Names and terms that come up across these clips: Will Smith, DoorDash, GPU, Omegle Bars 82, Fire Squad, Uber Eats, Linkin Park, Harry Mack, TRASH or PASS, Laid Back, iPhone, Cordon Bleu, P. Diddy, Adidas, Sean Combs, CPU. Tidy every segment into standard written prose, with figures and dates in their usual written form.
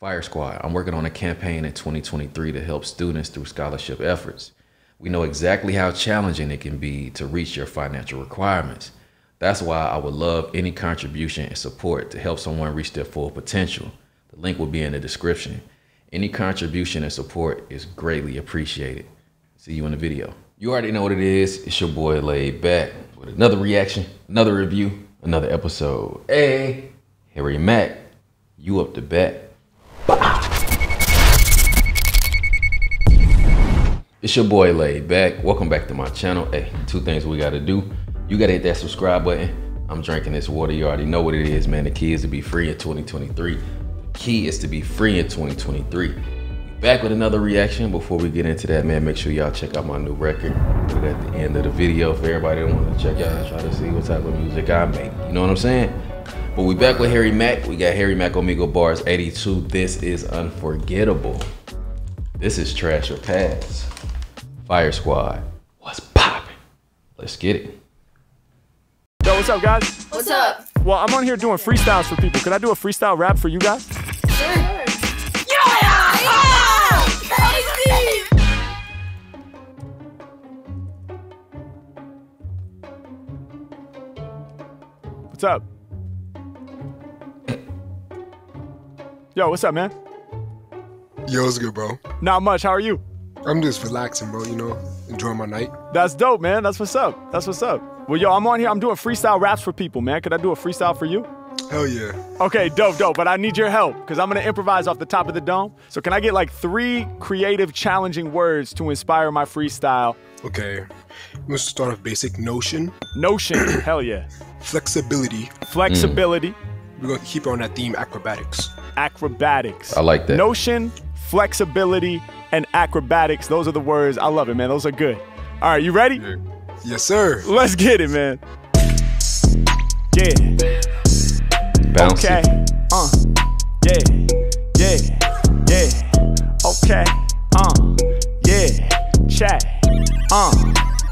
Fire Squad, I'm working on a campaign in 2023 to help students through scholarship efforts. We know exactly how challenging it can be to reach your financial requirements. That's why I would love any contribution and support to help someone reach their full potential. The link will be in the description. Any contribution and support is greatly appreciated. See you in the video. You already know what it is. It's your boy Laid Back with another reaction, another review, another episode. Hey, Harry Mack, you up to bat. It's your boy Laid Back. Welcome back to my channel. Hey, two things we gotta do. You gotta hit that subscribe button. I'm drinking this water. You already know what it is, man. The key is to be free in 2023. The key is to be free in 2023. Back with another reaction. Before we get into that, man, make sure y'all check out my new record. Put it at the end of the video for everybody that wanna check out and try to see what type of music I make. You know what I'm saying? But we back with Harry Mack. We got Harry Mack, Omegle Bars 82. This is unforgettable. This is trash or pass. Fire Squad, what's poppin'? Let's get it. Yo, what's up, guys? What's up? Well, I'm on here doing freestyles for people. Could I do a freestyle rap for you guys? Sure. Yeah! Yeah! Crazy! What's up? Yo, what's up, man? Yo, what's good, bro? Not much. How are you? I'm just relaxing, bro, you know, enjoying my night. That's dope, man. That's what's up. That's what's up. Well, yo, I'm on here. I'm doing freestyle raps for people, man. Could I do a freestyle for you? Hell yeah. Okay, dope. But I need your help because I'm going to improvise off the top of the dome. So can I get like 3 creative, challenging words to inspire my freestyle? Okay. I'm going to start off basic. Notion. Notion. Hell yeah. Flexibility. Flexibility. We're going to keep on that theme. Acrobatics. Acrobatics. I like that. Notion, flexibility, and acrobatics. Those are the words. I love it, man. Those are good. All right, you ready? Yeah. Yes, sir. Let's get it, man. Yeah. Bounce. Okay. Yeah. Yeah. Yeah. Okay. Yeah. Chat.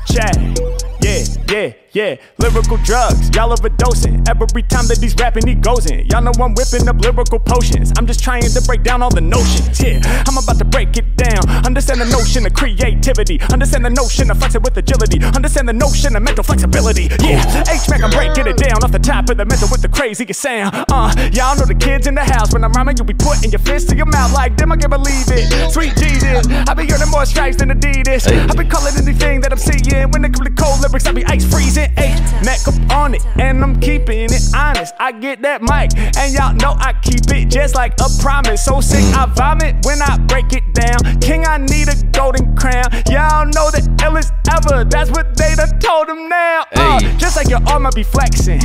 Chat. Yeah. Yeah. Yeah, lyrical drugs, y'all overdosing. Every time that he's rapping, he goes in. Y'all know I'm whipping up lyrical potions. I'm just trying to break down all the notions. Yeah, I'm about to break it down. Understand the notion of creativity. Understand the notion of flexing with agility. Understand the notion of mental flexibility. Yeah, H-Mack, I'm breaking it down off the top of the mental with the craziest sound. Y'all know the kids in the house. When I'm rhyming, you be putting your fist to your mouth like them. I can't believe it. Sweet Jesus, I be earning more stripes than Adidas. I be calling anything that I'm seeing. When it comes to cold lyrics, I be ice freezing. H-Mack up on it, and I'm keeping it honest. I get that mic, and y'all know I keep it just like a promise. So sick I vomit when I break it down. King, I need a golden crown. Y'all know the illest ever, that's what they done told him now. Just like your arm, I be flexing.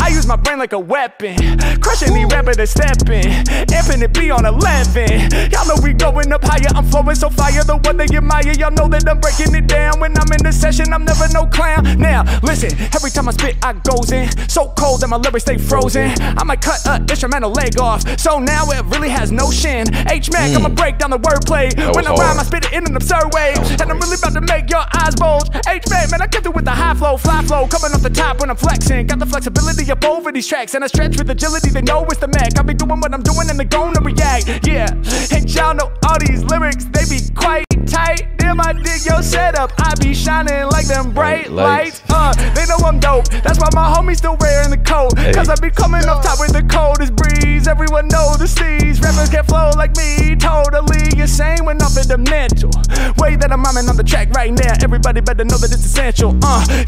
I use my brain like a weapon. Crushing the rapper that's stepping. Infinite B on 11. Y'all know we going up higher, I'm flowing so fire. The one they admire, y'all know that I'm breaking it down. When I'm in the session, I'm never no clown. Now, listen. Every time I spit, I goes in. So cold that my lyrics stay frozen. I might cut an instrumental leg off. So now it really has no shin. H-Mack, I'ma break down the wordplay. When I rhyme, I spit it in an absurd way. And I'm really about to make your eyes bulge. H-Mack, man, I get through with the high flow, fly flow. Coming off the top when I'm flexing. Got the flexibility up over these tracks. And I stretch with agility, they know it's the Mac. I be doing what I'm doing and they gonna react. Yeah, and y'all know all these lyrics, they be quite tight. Damn, I dig your setup. I be shining like them bright lights. They know I'm dope. That's why my homies still wearing the coat. Cause I be coming up top with the coldest breeze. Everyone know the seas. Rappers can't flow like me. Totally insane when off in the mantle. Way that I'm rhyming on the track right now. Everybody better know that it's essential.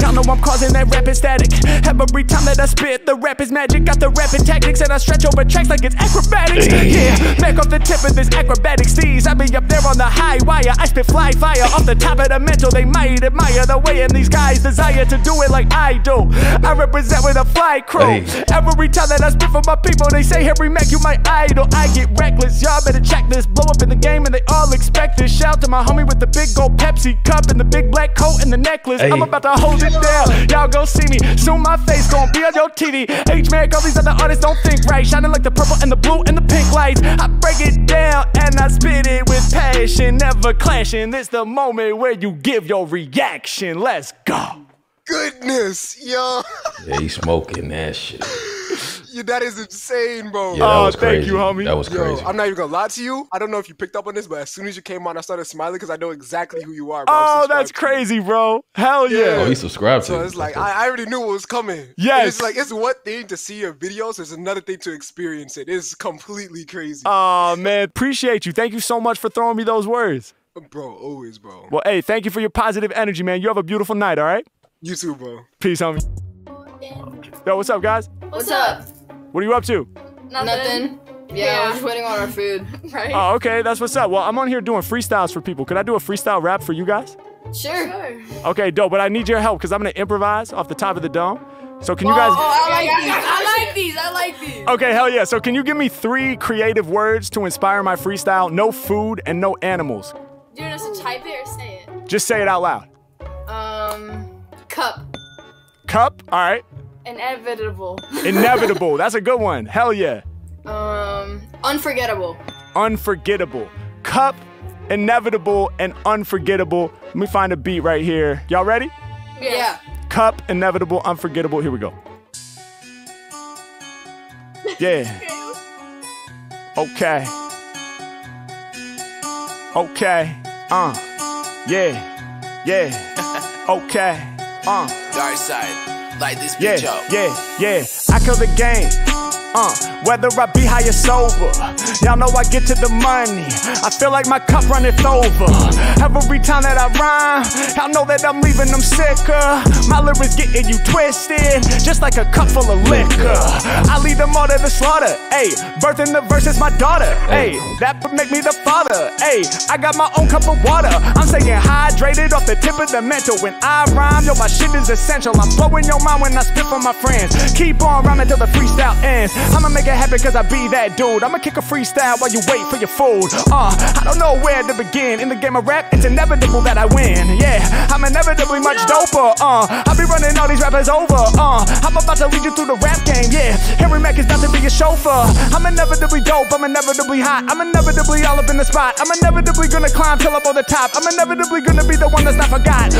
Y'all know I'm causing that rapid static. Every time that I spit, the rap is magic. Got the rapid tactics and I stretch over tracks like it's acrobatics. Yeah, back off the tip of this acrobatic steez. I be up there on the high wire. I spit fly fire off the top of the mantle. They might admire the way and these guys desire to do it like I do. I represent with a fly crew. Every time that I spit for my people, they say, Harry Mack, you my idol. I get reckless, y'all better check this. Blow up in the game and they all expect this. Shout to my homie with the big gold Pepsi cup and the big black coat and the necklace. I'm about to hold it down. Y'all go see me. Soon my face gon' be on your TV. H-Mack, all these other artists don't think right. Shining like the purple and the blue and the pink lights. I break it down and I spit it with passion. Never clashing. It's the moment where you give your reaction. Let's go. Goodness, yo. Yeah, he's smoking that shit. That is insane, bro. Yeah, oh, thank you, homie. That was crazy. I'm not even gonna lie to you. I don't know if you picked up on this, but as soon as you came on, I started smiling because I know exactly who you are, bro. Oh, that's crazy, bro. Hell yeah. Oh, he subscribed to. So it's like I already knew what was coming. Yes. It's like it's one thing to see your videos, it's another thing to experience it. It's completely crazy. Oh man, appreciate you. Thank you so much for throwing me those words. Bro, always, bro. Well, hey, thank you for your positive energy, man. You have a beautiful night, all right? You too, bro. Peace, homie. Yo, what's up, guys? What's up? What are you up to? Nothing. Yeah, we're just waiting on our food, right? Oh, okay, that's what's up. Well, I'm on here doing freestyles for people. Could I do a freestyle rap for you guys? Sure. Okay, dope, but I need your help because I'm going to improvise off the top of the dome. So can you guys... Oh, I like these. Okay, hell yeah. So can you give me 3 creative words to inspire my freestyle? No food and no animals. Do you want us to type it or say it? Just say it out loud. Cup. Cup? All right. Inevitable. Inevitable. That's a good one. Hell yeah. Unforgettable. Unforgettable. Cup, inevitable, and unforgettable. Let me find a beat right here. Y'all ready? Yeah. Cup, inevitable, unforgettable. Here we go. Yeah. Okay. Okay. Yeah. Yeah. Okay. Dark side. Light this bitch up. Yeah. Yeah. I kill the game. Whether I be high or sober, y'all know I get to the money. I feel like my cup runneth over. Every time that I rhyme, I know that I'm leaving them sicker. My lyrics getting you twisted, just like a cup full of liquor. I lead them all to the slaughter. Ayy, birthing the verse is my daughter. Ayy, that make me the father. Ayy, I got my own cup of water. I'm staying hydrated off the tip of the mantle. When I rhyme, yo, my shit is essential. I'm blowing your mind when I spit for my friends. Keep on rhyming till the freestyle ends. I'ma make it happen cause I be that dude. I'ma kick a freestyle while you wait for your food. I don't know where to begin. In the game of rap, it's inevitable that I win. Yeah, I'm inevitably much doper. I be running all these rappers over. I'm about to lead you through the rap game. Yeah, Harry Mack is about to be your chauffeur. I'm inevitably dope, I'm inevitably hot, I'm inevitably all up in the spot. I'm inevitably gonna climb till up on the top. I'm inevitably gonna be the one that's not forgot.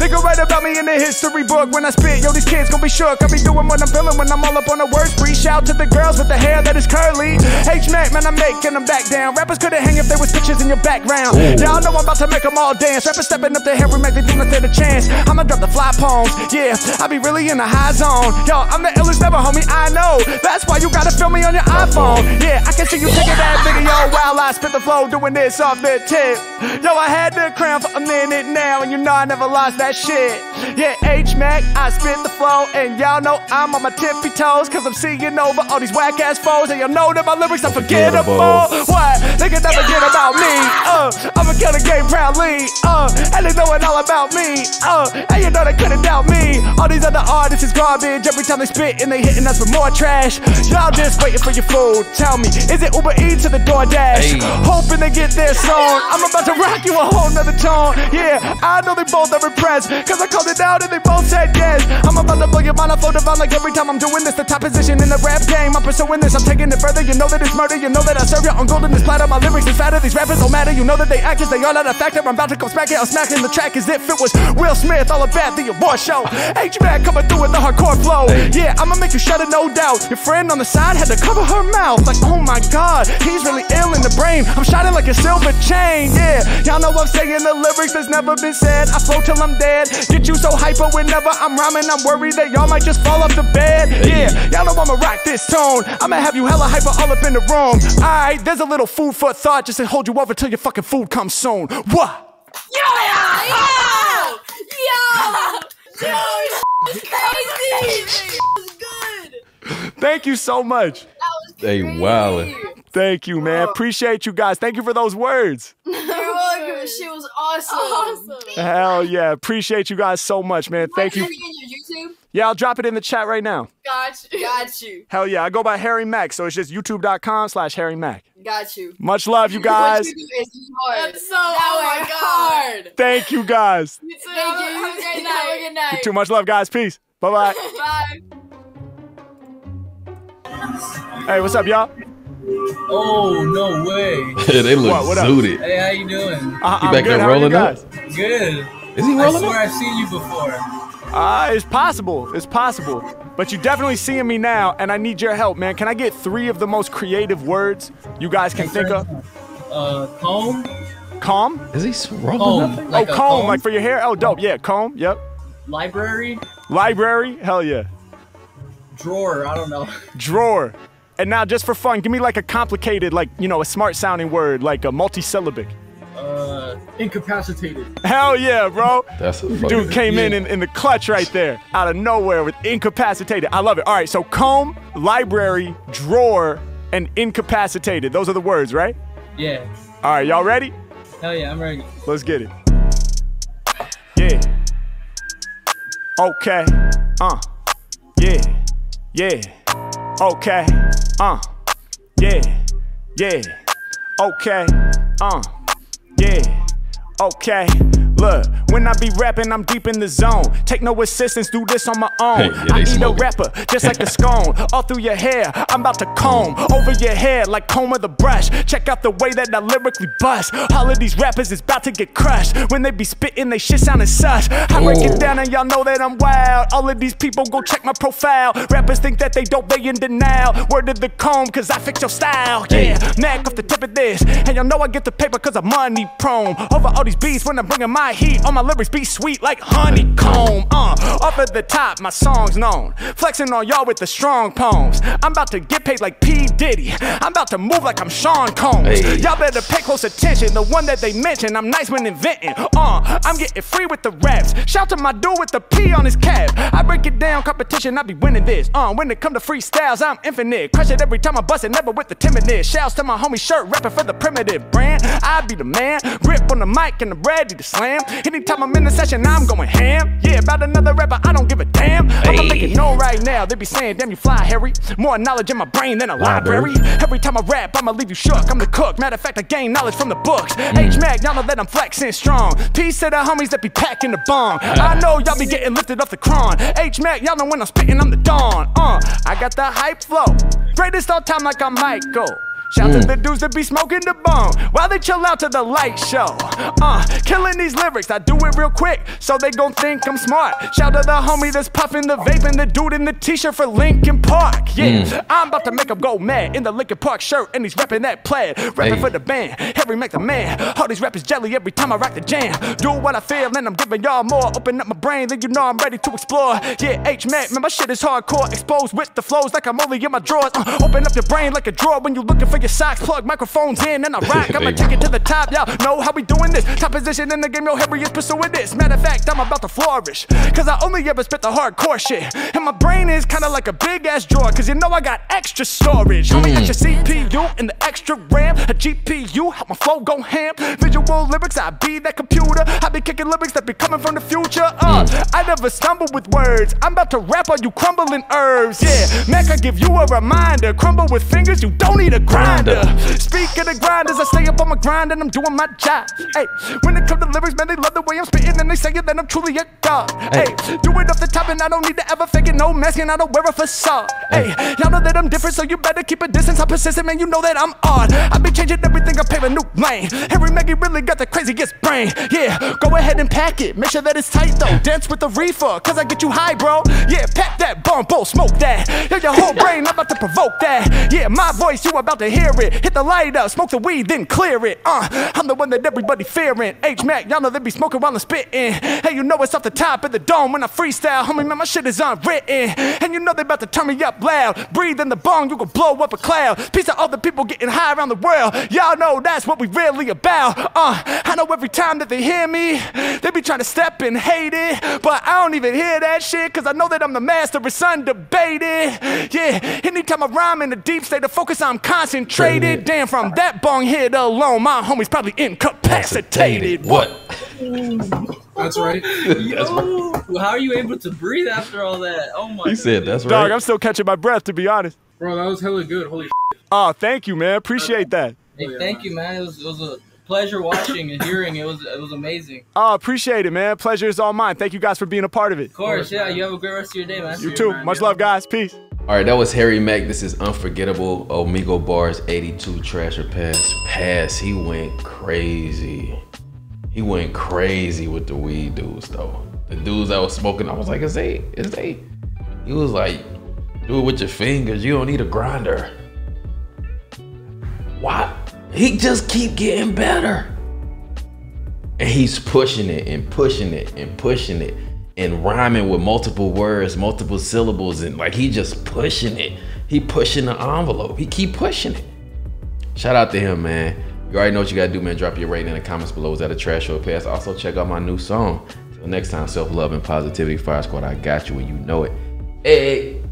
They can write about me in the history book. When I spit, yo, these kids gon' be shook. I be doing what I'm feeling when I'm all up on the word spree. Shout to the girls with the hair that is curly. H-Mac, man, I'm making them back down. Rappers couldn't hang if there was pictures in your background. Y'all know I'm about to make them all dance. Rappers stepping up to Harry Mack, they do not stand a chance. I'ma drop the fly poems, yeah, I be really in the high zone. Yo, I'm the illest never, homie, I know. That's why you gotta film me on your iPhone. Yeah, I can see you taking that video while I spit the flow, doing this off the tip. Yo, I had the crown for a minute now, and you know I never lost that shit. Yeah, H-Mack, I spit the flow, and y'all know I'm on my tippy toes, cause I'm seeing over all these whack ass foes, and y'all know that my lyrics are forgettable. What? They can never get about me. I'ma kill the game proudly. And they know it all about me. And you know they couldn't doubt me. All these other artists is garbage. Every time they spit and they hitting us with more trash. Y'all just waiting for your food. Tell me, is it Uber Eats or the DoorDash? Hoping they get there soon. I'm about to rock you a whole nother tone. Yeah, I know they both are impressed, cause I called it out and they both said yes. I'm about to blow your mind off the divine. Like every time I'm doing this, the top position in the rap game, I'm pursuing this, I'm taking it further. You know that it's murder, you know that I serve you on golden. This platter, my lyrics is fatter, these rappers don't matter. You know that they act as they all out of factor. I'm about to come smack it, I'm smacking the track as if it was Will Smith all about the award show. H-Mack coming through with the hardcore flow. Yeah, I'ma make you shudder, no doubt. Your friend on the side had to cover her mouth. Like, oh my god, he's really ill in the brain. I'm shining like a silver chain, yeah. Y'all know I'm saying the lyrics that's never been said. I flow till I'm dead, get you so hyper whenever I'm rhyming. I'm worried that y'all might just fall off the bed. Yeah, y'all know I'ma rock this tone. I'ma have you hella hyper all up in the room. Alright, there's a little food for thought just to hold you over till your fucking food comes soon. What? Yo! Dude, this is crazy! This is good! Thank you so much. That was crazy. They wildin'. Thank you, man. Appreciate you guys. Thank you for those words. You're welcome. She was awesome. Hell yeah. Appreciate you guys so much, man. Thank you. Yeah, I'll drop it in the chat right now. Got you. Hell yeah. I go by Harry Mack, so it's just youtube.com/Harry Mack. Got you. Much love, you guys. That's so hard. Thank you, guys. Thank you. Have a great night. Have a good night. Too much love, guys. Peace. Bye-bye. Bye. Hey, what's up, y'all? Oh, no way. They look zooted. Hey, how you doing? You back there rolling up? Good. Is he rolling up? I swear I've seen you before. It's possible. It's possible. But you definitely seeing me now, and I need your help, man. Can I get 3 of the most creative words you guys can think of? Comb. Comb? Is he swirling nothing? Like comb, like for your hair? Oh, dope. Yeah, comb. Yep. Library. Library. Hell yeah. Drawer. I don't know. Drawer. And now, just for fun, give me like a complicated, like, you know, a smart-sounding word, like a multi-syllabic. Incapacitated. Hell yeah, bro. That's a fucking dude came in the clutch right there, out of nowhere with incapacitated. I love it. All right, so comb, library, drawer, and incapacitated. Those are the words, right? Yeah. All right, y'all ready? Hell yeah, I'm ready. Let's get it. Yeah. Okay. Yeah. Yeah. Okay. Yeah. Yeah. Okay. Yeah. Okay. Look, when I be rapping, I'm deep in the zone. Take no assistance, do this on my own. Hey, yeah, I need a rapper, just like the scone. All through your hair, I'm about to comb over your head like comb with a brush. Check out the way that I lyrically bust. All of these rappers is about to get crushed. When they be spitting, they shit sounding sush. I break it down and y'all know that I'm wild. All of these people go check my profile. Rappers think that they dope, they in denial. Word of the comb, cause I fix your style. Yeah, Mac off the tip of this. And y'all know I get the paper cause I'm money prone. Over all these beats when I'm bringing my heat, all my lyrics be sweet like honeycomb. Up at the top, my song's known. Flexing on y'all with the strong poems. I'm about to get paid like P. Diddy. I'm about to move like I'm Sean Combs. Y'all better pay close attention. The one that they mention, I'm nice when inventing. I'm getting free with the raps. Shout to my dude with the P on his cap. I break it down, competition, I be winning this. When it come to freestyles, I'm infinite. Crush it every time I bust it, never with the timidness. Shouts to my homie Shirt, rapping for the primitive brand. I be the man, grip on the mic and I'm ready to slam. Anytime I'm in the session, I'm going ham. Yeah, about another rapper, I don't give a damn. I'ma make it known right now. They be saying, damn, you fly, Harry. More knowledge in my brain than a library. Every time I rap, I'ma leave you shook. I'm the cook. Matter of fact, I gain knowledge from the books. H Mack, y'all know that I'm flexing strong. Peace to the homies that be packing the bomb. I know y'all be getting lifted off the cron. H Mack, y'all know when I'm spitting, I'm the dawn. I got the hype flow. Greatest all time, like I'm Michael. Shout to the dudes that be smoking the bone while they chill out to the light show. Killing these lyrics, I do it real quick, so they gon' think I'm smart. Shout to the homie that's puffing the vape and the dude in the t-shirt for Linkin Park. Yeah, I'm about to make them go mad in the Linkin Park shirt and he's repping that plaid. Rapping for the band, Harry Mack the man. All these rappers jelly every time I rock the jam. Do what I feel and I'm giving y'all more. Open up my brain, then you know I'm ready to explore. Yeah, H Mack, man, my shit is hardcore. Exposed with the flows like I'm only in my drawers. Open up your brain like a drawer when you looking for your socks, plug microphones in and I rock. I'ma take it to the top, y'all know how we doing this. Top position in the game, yo, Harry is pursuing this. Matter of fact, I'm about to flourish, cause I only ever spit the hardcore shit. And my brain is kinda like a big ass drawer, cause you know I got extra storage. Homie, extra CPU and the extra RAM, a GPU, how my flow go ham. Visual lyrics, I be that computer. I be kicking lyrics that be coming from the future. I never stumble with words. I'm about to rap on you crumbling herbs. Yeah, Mac, I give you a reminder. Crumble with fingers, you don't need a grind. Speak of the grinders, I stay up on my grind and I'm doing my job. Hey, when it comes to lyrics, man, they love the way I'm spitting and they say it, then I'm truly a god. Hey, do it off the top and I don't need to ever fake it, no mask and I don't wear a facade. Hey, y'all know that I'm different, so you better keep a distance. I'm persistent, man, you know that I'm odd. I be changing everything, I pave a new lane. Harry Mack really got the craziest brain. Yeah, go ahead and pack it, make sure that it's tight though. Dance with the reefer, cause I get you high, bro. Yeah, pack that bumbo, smoke that. Yo, your whole brain, I'm about to provoke that. Yeah, my voice, you about to hear it. Hit the light up, smoke the weed, then clear it. I'm the one that everybody fearing. H Mack, y'all know they be smoking while I'm spitting. Hey, you know it's off the top of the dome when I freestyle, homie, man, my shit is unwritten. And you know they about to turn me up loud. Breathe in the bong, you can blow up a cloud. Piece of all the people getting high around the world. Y'all know that's what we really about. I know every time that they hear me, they be trying to step and hate it, but I don't even hear that shit, cause I know that I'm the master, it's undebated. Yeah, anytime I rhyme in a deep state of focus, I'm concentrated. Damn, from that bong hit alone, my homie's probably incapacitated. What? That's right. Yo, how are you able to breathe after all that? Oh my god. He said that's right. Dog, I'm still catching my breath, to be honest. Bro, that was hella good. Holy shit. Oh, thank you, man. Appreciate that. Hey, thank you, man. It was a pleasure watching and hearing. It was amazing. Oh, appreciate it, man. Pleasure is all mine. Thank you guys for being a part of it. Of course, yeah. You have a great rest of your day, man. You too. Much love, guys. Peace. All right, that was Harry Mack. This is Unforgettable. Omegle Bars 82, trash or pass. Pass. He went crazy. He went crazy with the weed dudes, though. The dudes I was smoking, I was like, is they He was like, do it with your fingers. You don't need a grinder. Why? He just keep getting better. And he's pushing it and pushing it and pushing it and rhyming with multiple words, multiple syllables. And like, he just pushing it. He pushing the envelope. He keep pushing it. Shout out to him, man. You already know what you gotta do, man. Drop your rating in the comments below. Is that a trash or a pass? Also, check out my new song. Till next time, self-love and positivity. Fire Squad, I got you and you know it. Hey.